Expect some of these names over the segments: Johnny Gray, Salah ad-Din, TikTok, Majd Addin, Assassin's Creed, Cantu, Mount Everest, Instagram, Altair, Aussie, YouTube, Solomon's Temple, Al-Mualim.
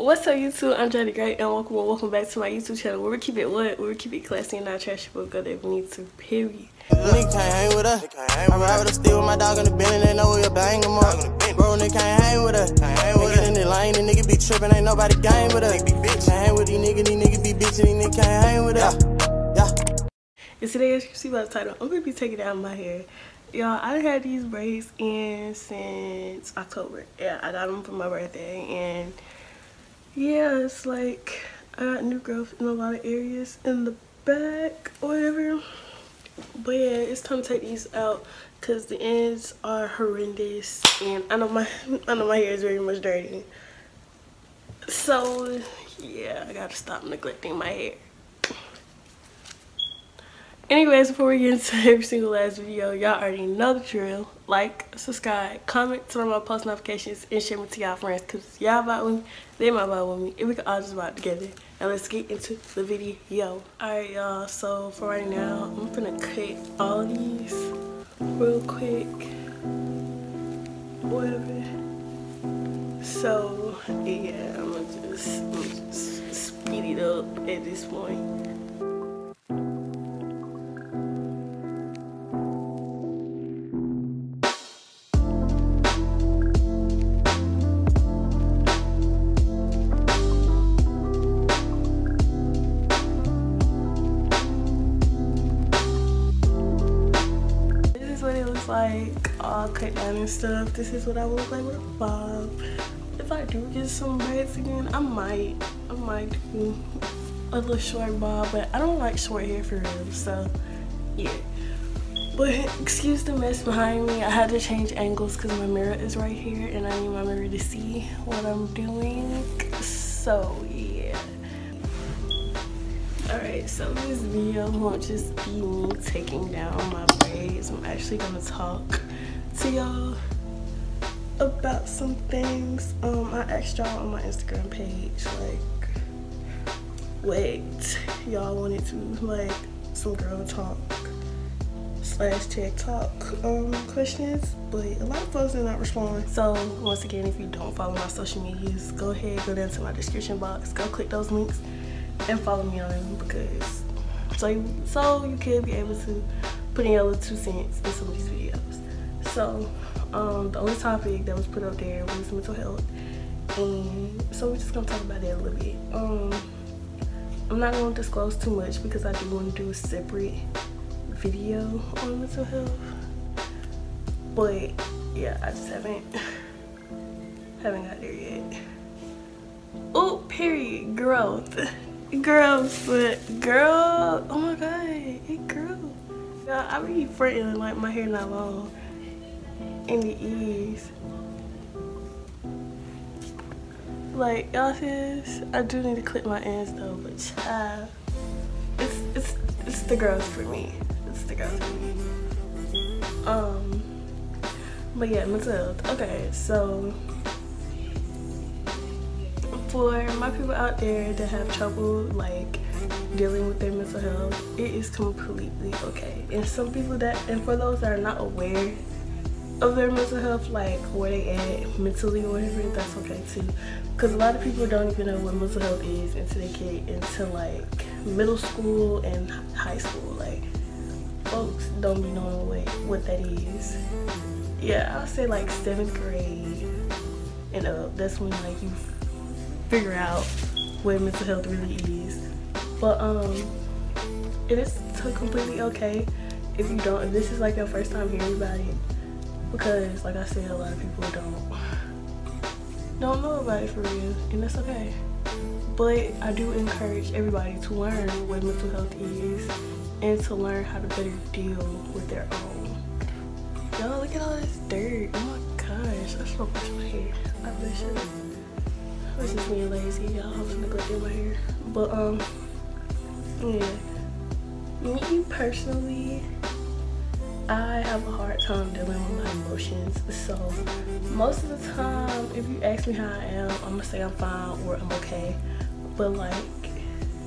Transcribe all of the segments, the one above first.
What's up YouTube? I'm Johnny Gray and welcome back to my YouTube channel where we keep it what? Where we keep it classy and not trashy but good if we need to, period. Nigga can't hang with us. I'm riding with a steal with my dog in the bin and they know we up, I ain't no more. Bro, nigga can't hang with us. Nigga get in the lane, the nigga be tripping, ain't nobody gang with us. Can't hang with these niggas be bitching, these niggas can't hang with us. Yeah. And today, as you can see by the title, I'm gonna be taking down my hair. Y'all, I had these braids in since October. Yeah, I got them for my birthday, and yeah, it's like I got new growth in a lot of areas in the back or whatever. But yeah, it's time to take these out because the ends are horrendous, and I know my hair is very much dirty. So yeah, I gotta stop neglecting my hair. Anyways, before we get into every single last video, y'all already know the drill. Like, subscribe, comment, turn on my post notifications, and share me to y'all friends because y'all vibe with me, they might vibe with me, and we can all just vibe together. And let's get into the video. Alright y'all, so for right now, I'm gonna cut all these real quick. Whatever. So yeah, I'm gonna just speed it up at this point. All cut down and stuff. This is what I look like with a bob. If I do get some braids again, I might do a little short bob, but I don't like short hair for real, so yeah. But excuse the mess behind me. I had to change angles because my mirror is right here and I need my mirror to see what I'm doing, so yeah. Alright, so this video won't just be me taking down my braids. I'm actually gonna talk to y'all about some things. I asked y'all on my Instagram page, like, wait, y'all wanted to, like, some girl talk / TikTok questions, but a lot of folks did not respond. So once again, if you don't follow my social medias, go ahead, go down to my description box, go click those links and follow me on them, because so you could be able to put in your little 2 cents in some of these videos. So the only topic that was put up there was mental health, and so we're just gonna talk about that a little bit. I'm not gonna disclose too much because I do want to do a separate video on mental health, but yeah, I just haven't got there yet. Oh, period. Growth, but girl, oh my god, it grew. Yeah, I be fronting like my hair not long in the ease. Like y'all says, I do need to clip my ends though, but child, it's the growth for me. It's the growth for me. But yeah, mental health. Okay, so for my people out there that have trouble like dealing with their mental health, it is completely okay. And some people that, and for those that are not aware of their mental health, like where they at mentally or whatever, that's okay too. Because a lot of people don't even know what mental health is until they get into like middle school and high school. Like folks don't be knowing what that is. Yeah, I'll say like 7th grade and up. That's when like you figure out what mental health really is. But it is completely okay if you don't, if this is like your first time hearing about it, because like I said, a lot of people don't know about it for real, and that's okay. But I do encourage everybody to learn what mental health is and to learn how to better deal with their own. Y'all, look at all this dirt. Oh my gosh, that's so much my hair. I wish it was. I was just being lazy, y'all. I was neglecting my hair. But, yeah. Me personally, I have a hard time dealing with my emotions. So, most of the time, if you ask me how I am, I'm gonna say I'm fine or I'm okay. But, like,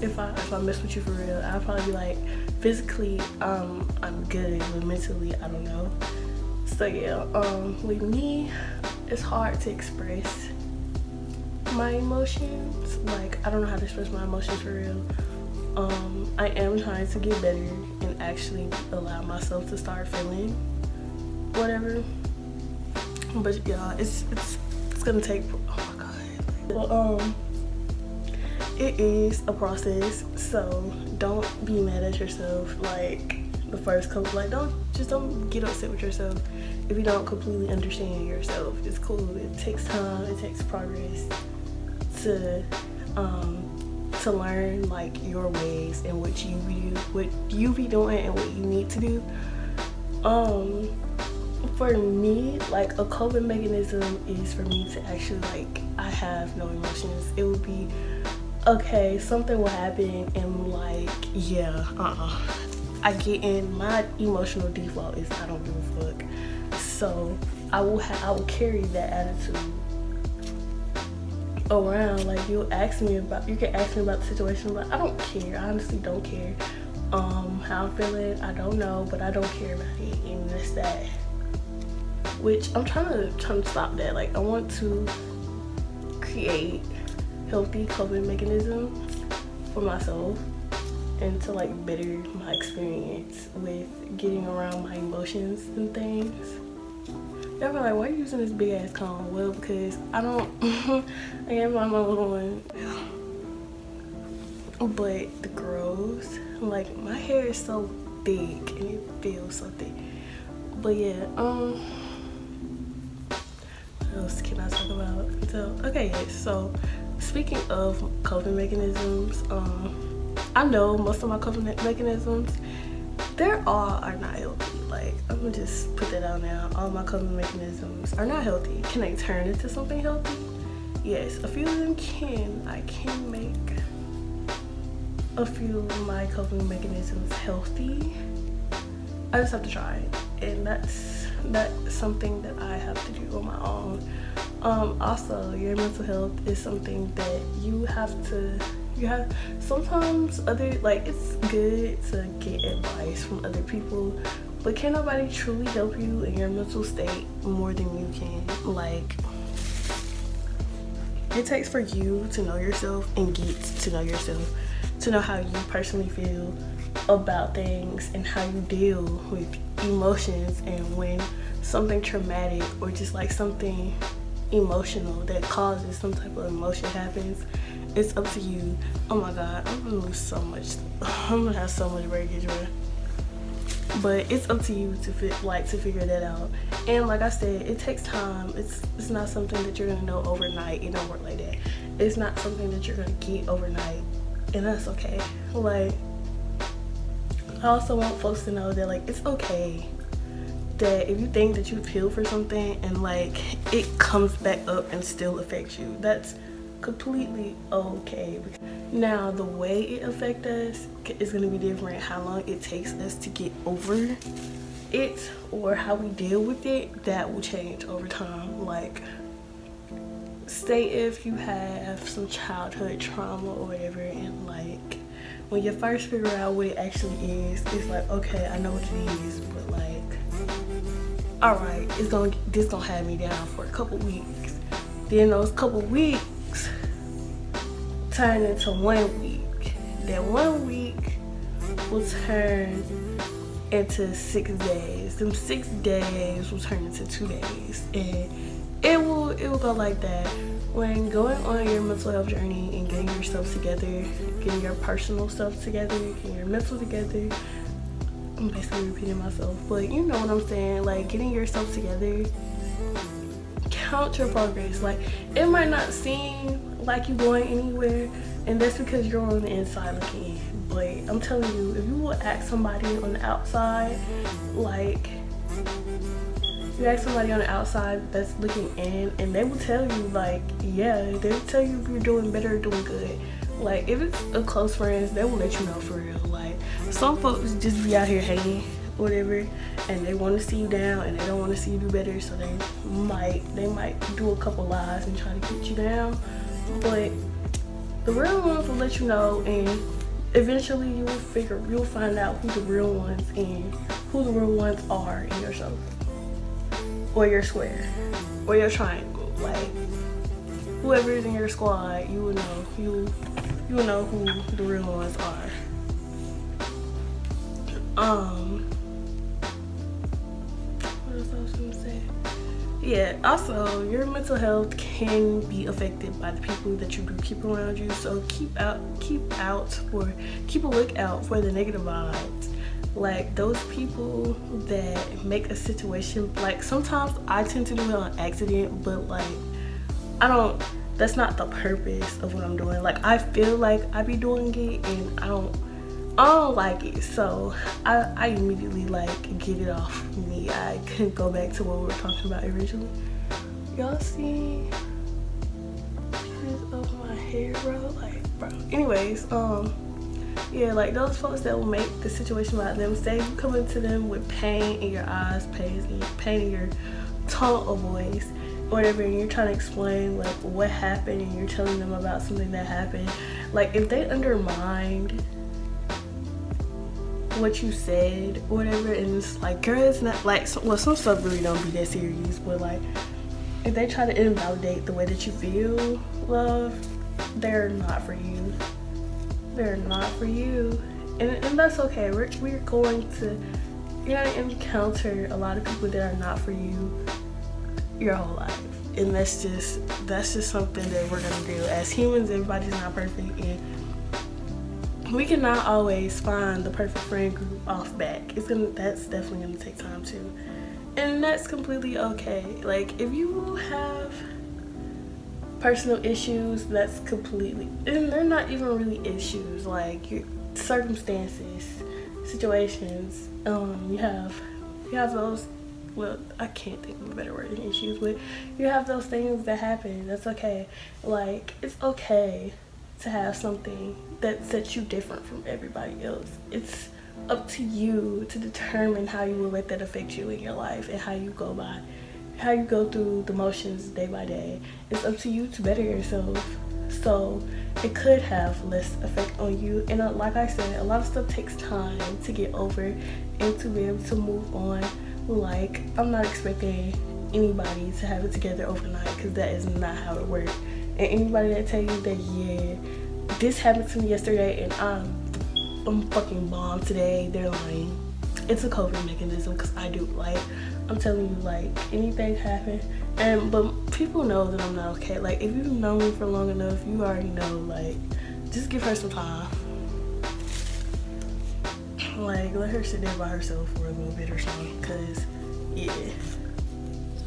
if I mess with you for real, I'll probably be like, physically, I'm good, but mentally, I don't know. So, yeah, with me, it's hard to express my emotions. Like, I don't know how to express my emotions for real. I am trying to get better and actually allow myself to start feeling whatever. But y'all, it's gonna take, oh my god. Well, it is a process, so don't be mad at yourself. Like the first couple, like don't get upset with yourself if you don't completely understand yourself. It's cool. It takes time. It takes progress to learn like your ways and what you be doing and what you need to do. For me, like a coping mechanism is for me to actually like, I have no emotions. It would be, okay, something will happen and like, yeah, I get in, my emotional default is I don't give a fuck. So I will carry that attitude around. Like you can ask me about the situation, but I don't care. I honestly don't care how I'm feeling. I don't know, but I don't care about it, and that's that. Which I'm trying to stop that. Like I want to create healthy coping mechanism for myself and to like better my experience with getting around my emotions and things. Y'all be like, why are you using this big ass comb? Well, because I don't I can't find my little one. But the growth, like my hair is so big and it feels so thick. But yeah, what else can I talk about? So okay, so speaking of coping mechanisms, I know most of my coping mechanisms, are not healthy. Like, I'm gonna just put that out now. All my coping mechanisms are not healthy. Can I turn into something healthy? Yes, a few of them can. I can make a few of my coping mechanisms healthy. I just have to try it. And that's something that I have to do on my own. Also, your mental health is something that you have sometimes it's good to get advice from other people, but can nobody truly help you in your mental state more than you can? Like, it takes for you to know yourself and get to know yourself, to know how you personally feel about things and how you deal with emotions, and when something traumatic or just like something emotional that causes some type of emotion happens, it's up to you. Oh my god, I'm gonna lose so much. I'm gonna have so much breakage, man. But it's up to you to figure that out. And like I said, it takes time. It's not something that you're gonna know overnight. It don't work like that. It's not something that you're gonna get overnight, and that's okay. Like, I also want folks to know that like it's okay that if you think that you've healed for something and like it comes back up and still affects you, that's completely okay. Now the way it affects us is going to be different, how long it takes us to get over it or how we deal with it, that will change over time. Like, say if you have some childhood trauma or whatever, and like when you first figure out what it actually is, it's like, okay, I know what it is, but like, all right, this gonna have me down for a couple weeks. Then those couple weeks turn into 1 week. That 1 week will turn into 6 days. Them 6 days will turn into 2 days, and it will go like that. When going on your mental health journey and getting yourself together, getting your personal stuff together, getting your mental together, I'm basically repeating myself, but you know what I'm saying. Like, getting yourself together, count your progress. Like, it might not seem like you're going anywhere, and that's because you're on the inside looking in. But I'm telling you, if you will ask somebody on the outside, like, you ask somebody on the outside that's looking in, and they will tell you, like, yeah, they'll tell you if you're doing better or doing good. Like, if it's a close friends, they will let you know for real. Like, some folks just be out here hanging, whatever, and they want to see you down and they don't want to see you do better, so they might do a couple lies and try to get you down. But the real ones will let you know, and eventually you'll find out who the real ones are in yourself, or your square, or your triangle. Like, whoever is in your squad, you will know. You will know who the real ones are. What else I was gonna say? Yeah, also your mental health can be affected by the people that you do keep around you, so keep a lookout for the negative vibes. Like those people that make a situation, like sometimes I tend to do it on accident, but like that's not the purpose of what I'm doing. Like I feel like I be doing it and I don't like it, so I immediately like get it off me. I couldn't go back to what we were talking about originally. Y'all see pieces of my hair, bro? Like, bro. Anyways, yeah, like those folks that will make the situation about them, say you come into them with pain in your eyes, pain in your tone of voice, whatever, and you're trying to explain like what happened and you're telling them about something that happened. Like if they undermined what you said or whatever, and it's like, girl, it's not like, well, some stuff really don't be that serious, but like if they try to invalidate the way that you feel, love, they're not for you. They're not for you, and that's okay. We're going to, you're gonna encounter a lot of people that are not for you your whole life, and that's just something that we're gonna do as humans. Everybody's not perfect, and we cannot always find the perfect friend group off back. That's definitely gonna take time too, and that's completely okay. Like if you have personal issues, that's completely, and they're not even really issues, like your circumstances, situations, you have those, well, I can't think of a better word than issues, but you have those things that happen. That's okay. Like it's okay to have something that sets you different from everybody else. It's up to you to determine how you will let that affect you in your life and how you go by, how you go through the motions day by day. It's up to you to better yourself, so it could have less effect on you. And like I said, a lot of stuff takes time to get over and to be able to move on. Like I'm not expecting anybody to have it together overnight, because that is not how it works. And anybody that tells you that, yeah, this happened to me yesterday and I'm fucking bombed today, they're lying. It's a coping mechanism, because I do, like I'm telling you, like anything happen, and but people know that I'm not okay. Like if you've known me for long enough, you already know. Like just give her some time, like let her sit there by herself for a little bit or something, because yeah.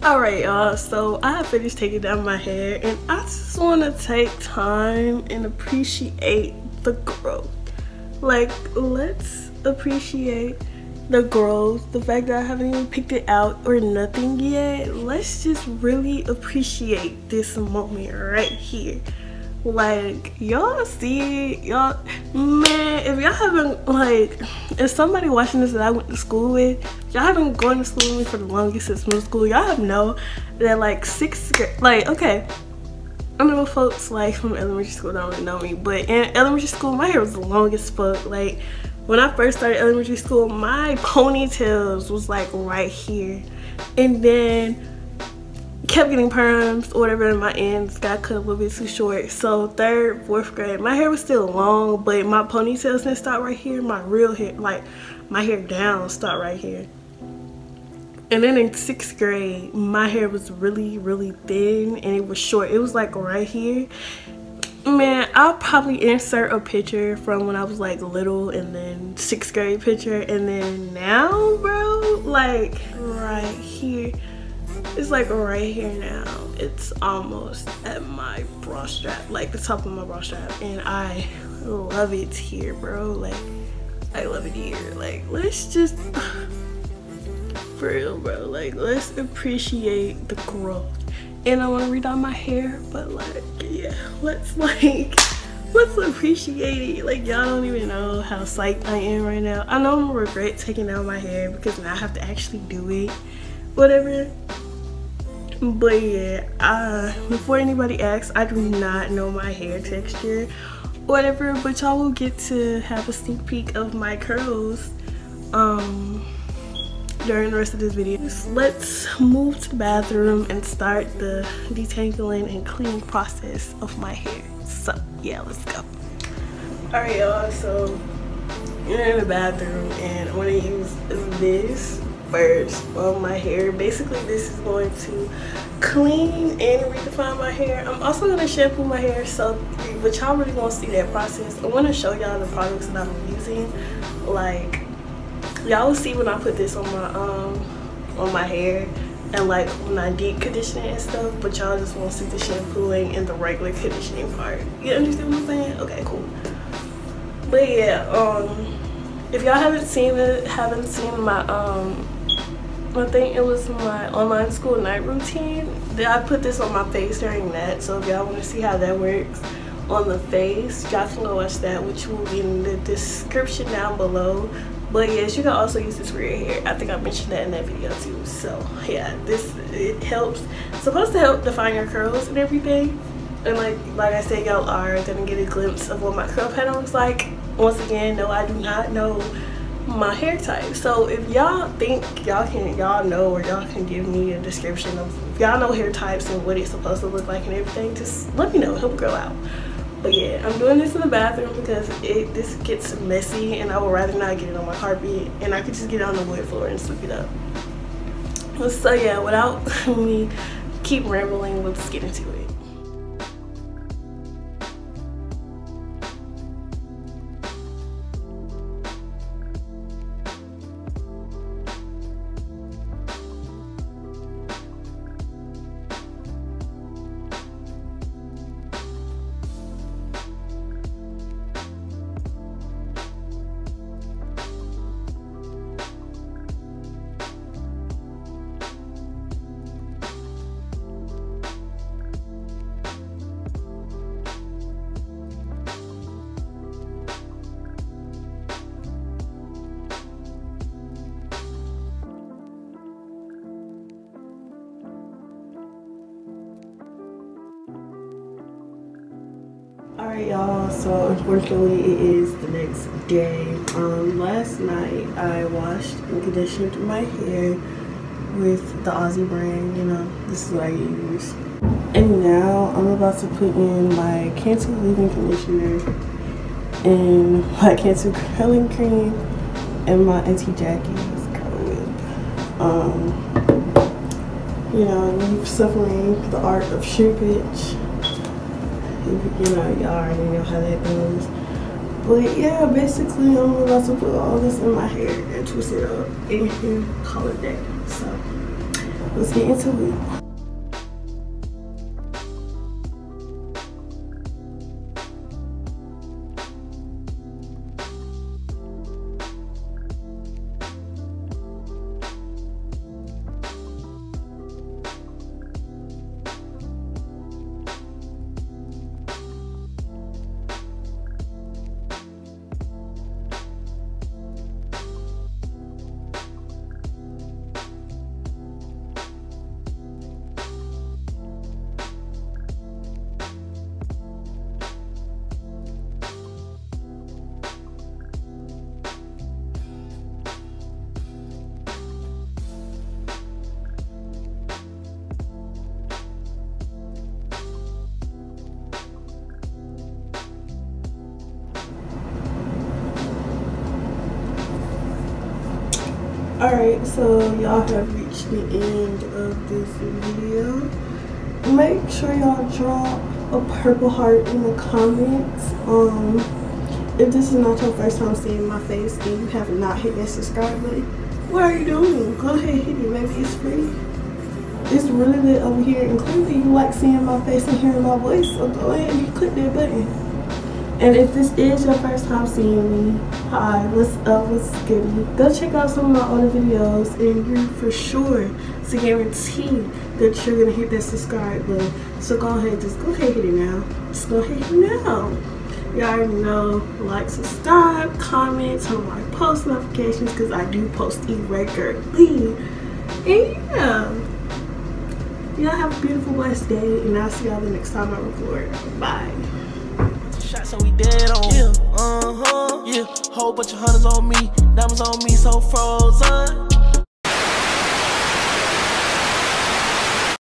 Alright y'all, so I finished taking down my hair, and I just want to take time and appreciate the growth. Like let's appreciate the growth, the fact that I haven't even picked it out or nothing yet. Let's just really appreciate this moment right here. Like y'all see it, y'all, man, if y'all haven't, like if somebody watching this that I went to school with, y'all haven't gone to school with me for the longest since middle school, y'all have known that like sixth grade, like okay, I know folks like from elementary school don't really know me, but in elementary school my hair was the longest fuck. Like when I first started elementary school, my ponytails was like right here, and then kept getting perms or whatever, and my ends got cut a little bit too short. So third, fourth grade, my hair was still long, but my ponytails didn't stop right here. My real hair, like my hair down, stopped right here. And then in sixth grade, my hair was really, really thin, and it was short. It was like right here. Man, I'll probably insert a picture from when I was like little, and then sixth grade picture, and then now, bro, like right here. It's like right here now. It's almost at my bra strap, like the top of my bra strap, and I love it here, bro. Like I love it here. Like let's just, for real, bro, like let's appreciate the growth. And I want to redo my hair, but like yeah, let's appreciate it. Like y'all don't even know how psyched I am right now. I know I'm gonna regret taking out my hair because now I have to actually do it, whatever, but yeah, before anybody asks, I do not know my hair texture, whatever, but y'all will get to have a sneak peek of my curls during the rest of this video. Let's move to the bathroom and start the detangling and cleaning process of my hair. So yeah, let's go. Alright y'all, so you're in the bathroom and I'm gonna use this first on my hair. Basically this is going to clean and redefine my hair. I'm also going to shampoo my hair, so but y'all really gonna see that process. I want to show y'all the products that I'm using. Like y'all will see when I put this on my hair and like when I deep condition it and stuff, but y'all just won't see the shampooing and the regular conditioning part. You understand what I'm saying? Okay, cool. But yeah, if y'all haven't seen my I think it was my online school night routine, that I put this on my face during that. So if y'all want to see how that works on the face, y'all can go watch that, which will be in the description down below. But yes, you can also use this for your hair. I think I mentioned that in that video too. So yeah, it helps. It's supposed to help define your curls and everything. And like I said, y'all are gonna get a glimpse of what my curl pattern looks like. Once again, no, I do not know my hair type. So if y'all think y'all know or y'all can give me a description of y'all know hair types and what it's supposed to look like and everything, just let me know. Help a girl out. But yeah, I'm doing this in the bathroom because this gets messy and I would rather not get it on my carpet, and I could just get it on the wood floor and sweep it up. So yeah, without me keep rambling, let's get into it. Alright y'all, so unfortunately it is the next day. Last night I washed and conditioned my hair with the Aussie brand, you know, this is what I use. And now I'm about to put in my Cantu leave-in conditioner and my Cantu curling cream and my Auntie Jackie's curl whip. You know, I'm suffering the art of shrinkage. You know, y'all already know how that goes. But yeah, basically I'm about to put all this in my hair and twist it up and call it that. So let's get into it. Alright, so y'all have reached the end of this video. Make sure y'all drop a purple heart in the comments. If this is not your first time seeing my face and you have not hit that subscribe button, what are you doing? Go ahead and hit it, baby. It's free. It's really lit over here, and clearly you like seeing my face and hearing my voice, so go ahead and click that button. And if this is your first time seeing me, hi, what's up, what's good? Go check out some of my older videos and you're for sure to guarantee that you're gonna hit that subscribe button. So go ahead, just go ahead and hit it now. Just go ahead and hit it now. Y'all already know, like, subscribe, comment, turn on my post notifications because I do post regularly. And yeah, y'all have a beautiful, blessed day, and I'll see y'all the next time I record. Bye. So we dead on, yeah, whole bunch of hunters on me, diamonds on me, so frozen.